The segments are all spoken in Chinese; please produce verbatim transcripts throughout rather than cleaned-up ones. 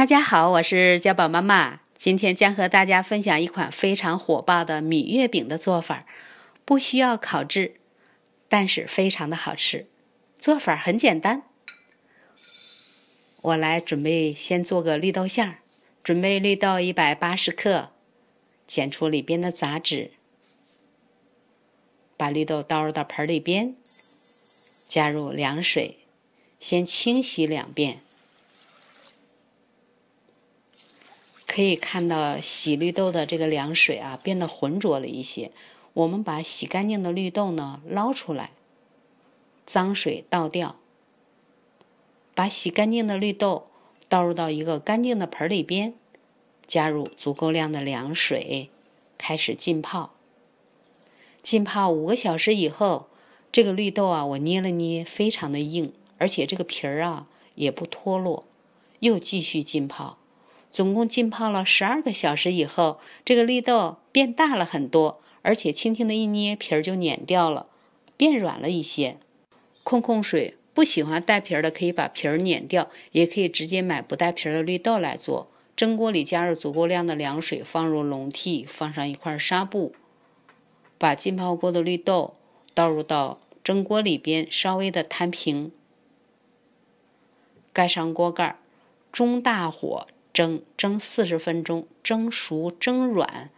大家好，我是家宝妈妈，今天将和大家分享一款非常火爆的米月饼的做法，不需要烤制，但是非常的好吃。做法很简单，我来准备先做个绿豆馅，准备绿豆一百八十克，剪出里边的杂质，把绿豆倒入到盆里边，加入凉水，先清洗两遍。可以看到洗绿豆的这个凉水啊变得浑浊了一些，我们把洗干净的绿豆呢捞出来，脏水倒掉，把洗干净的绿豆倒入到一个干净的盆里边，加入足够量的凉水，开始浸泡。浸泡五个小时以后，这个绿豆啊我捏了捏非常的硬，而且这个皮儿啊也不脱落，又继续浸泡。总共浸泡了十二个小时以后，这个绿豆变大了很多，而且轻轻的一捏皮儿就碾掉了，变软了一些。控控水，不喜欢带皮儿的可以把皮儿碾掉，也可以直接买不带皮儿的绿豆来做。蒸锅里加入足够量的凉水，放入笼屉，放上一块纱布，把浸泡过的绿豆倒入到蒸锅里边，稍微的摊平，盖上锅盖，中大火蒸，蒸四十分钟，蒸熟蒸软。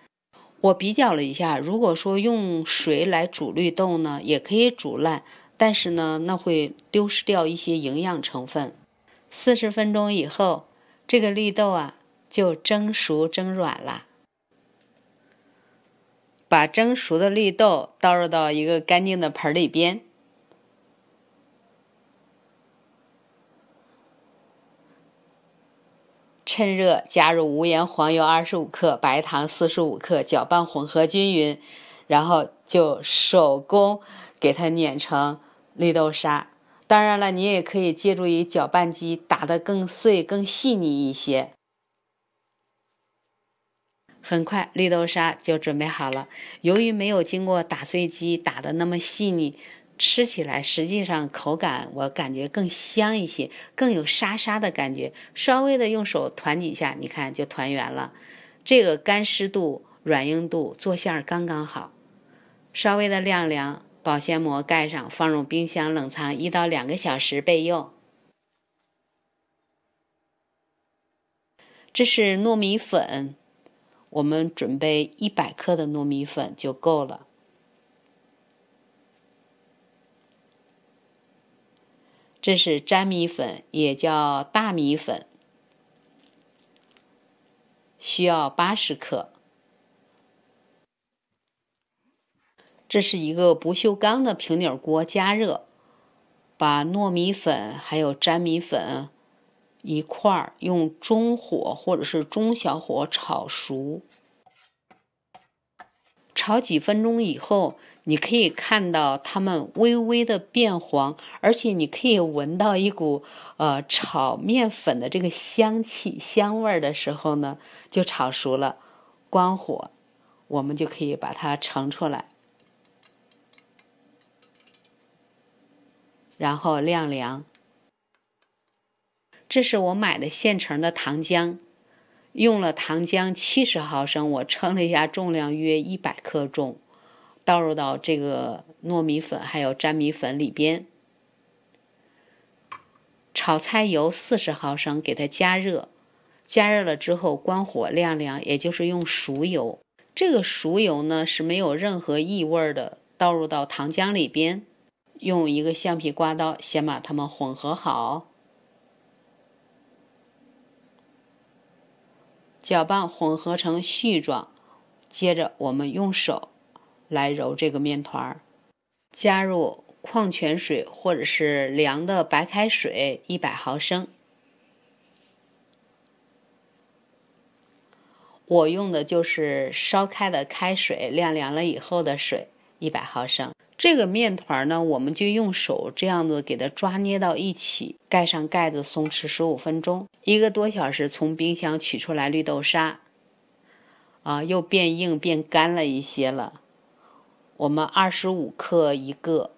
我比较了一下，如果说用水来煮绿豆呢也可以煮烂，但是呢那会丢失掉一些营养成分。四十分钟以后，这个绿豆啊就蒸熟蒸软了。把蒸熟的绿豆倒入到一个干净的盆里边，趁热加入无盐黄油二十五克，白糖四十五克，搅拌混合均匀，然后就手工给它碾成绿豆沙。当然了，你也可以借助于搅拌机打得更碎更细腻一些。很快绿豆沙就准备好了，由于没有经过打碎机打得那么细腻，吃起来实际上口感我感觉更香一些，更有沙沙的感觉，稍微的用手团几下，你看就团圆了。这个干湿度软硬度做馅刚刚好，稍微的晾凉，保鲜膜盖上，放入冰箱冷藏一到两个小时备用。这是糯米粉，我们准备一百克的糯米粉就够了。这是粘米粉，也叫大米粉，需要八十克。这是一个不锈钢的平底锅，加热，把糯米粉还有粘米粉一块儿用中火或者是中小火炒熟。炒几分钟以后，你可以看到它们微微的变黄，而且你可以闻到一股呃炒面粉的这个香气香味的时候呢，就炒熟了。关火，我们就可以把它盛出来，然后晾凉。这是我买的现成的糖浆，用了糖浆七十毫升，我称了一下重量，约一百克重，倒入到这个糯米粉还有粘米粉里边。炒菜油四十毫升，给它加热，加热了之后关火晾凉，也就是用熟油。这个熟油呢是没有任何异味的，倒入到糖浆里边，用一个橡皮刮刀先把它们混合好，搅拌混合成絮状，接着我们用手来揉这个面团，加入矿泉水或者是凉的白开水一百毫升，我用的就是烧开的开水，晾凉了以后的水一百毫升。这个面团呢我们就用手这样子给它抓捏到一起，盖上盖子松弛十五分钟。一个多小时从冰箱取出来绿豆沙啊，又变硬变干了一些了。我们二十五克一个，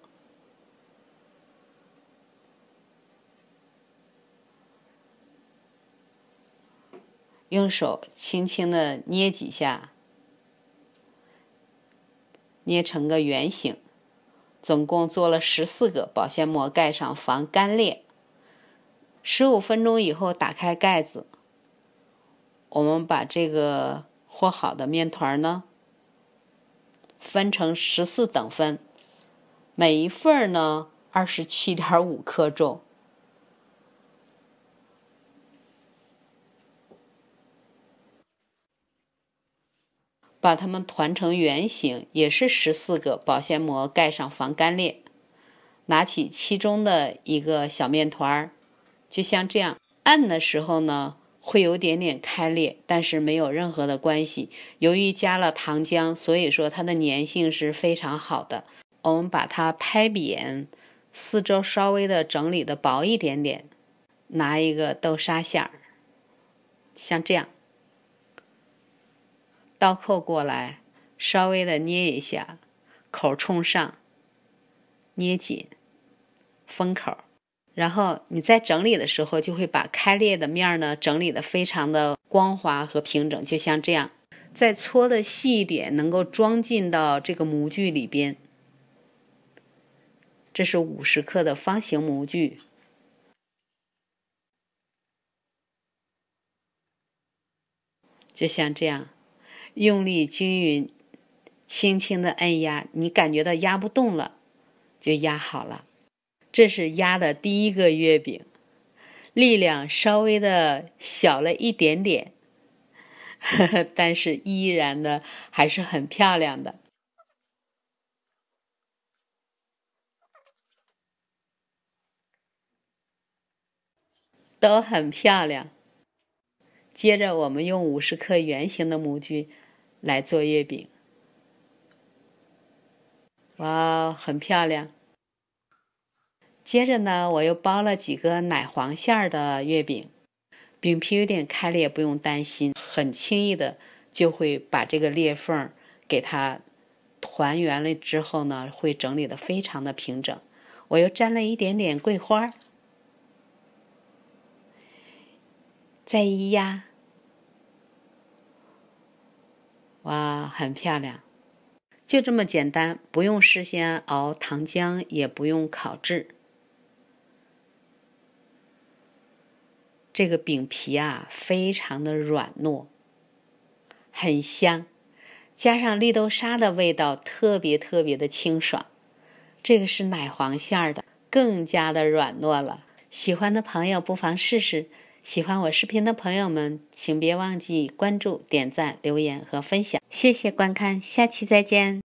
用手轻轻的捏几下，捏成个圆形。总共做了十四个，保鲜膜盖上防干裂。十五分钟以后打开盖子，我们把这个和好的面团呢分成十四等份，每一份呢 二十七点五 克重。把它们团成圆形，也是十四个，保鲜膜盖上防干裂。拿起其中的一个小面团，就像这样，按的时候呢会有点点开裂，但是没有任何的关系。由于加了糖浆，所以说它的粘性是非常好的。我们把它拍扁，四周稍微的整理的薄一点点，拿一个豆沙馅儿，像这样倒扣过来，稍微的捏一下，口冲上，捏紧封口，然后你在整理的时候就会把开裂的面呢整理的非常的光滑和平整，就像这样，再搓的细一点，能够装进到这个模具里边。这是五十克的方形模具。就像这样，用力均匀，轻轻的按压，你感觉到压不动了，就压好了。这是压的第一个月饼，力量稍微的小了一点点，呵呵，但是依然的还是很漂亮的。都很漂亮。接着我们用五十克圆形的模具来做月饼。哇，很漂亮。接着呢，我又包了几个奶黄馅的月饼，饼皮有点开裂，不用担心，很轻易的就会把这个裂缝给它团圆了之后呢，会整理的非常的平整。我又沾了一点点桂花，再一压，哇，很漂亮。就这么简单，不用事先熬糖浆，也不用烤制。这个饼皮啊，非常的软糯，很香，加上绿豆沙的味道，特别特别的清爽。这个是奶黄馅的，更加的软糯了。喜欢的朋友不妨试试。喜欢我视频的朋友们，请别忘记关注、点赞、留言和分享。谢谢观看，下期再见。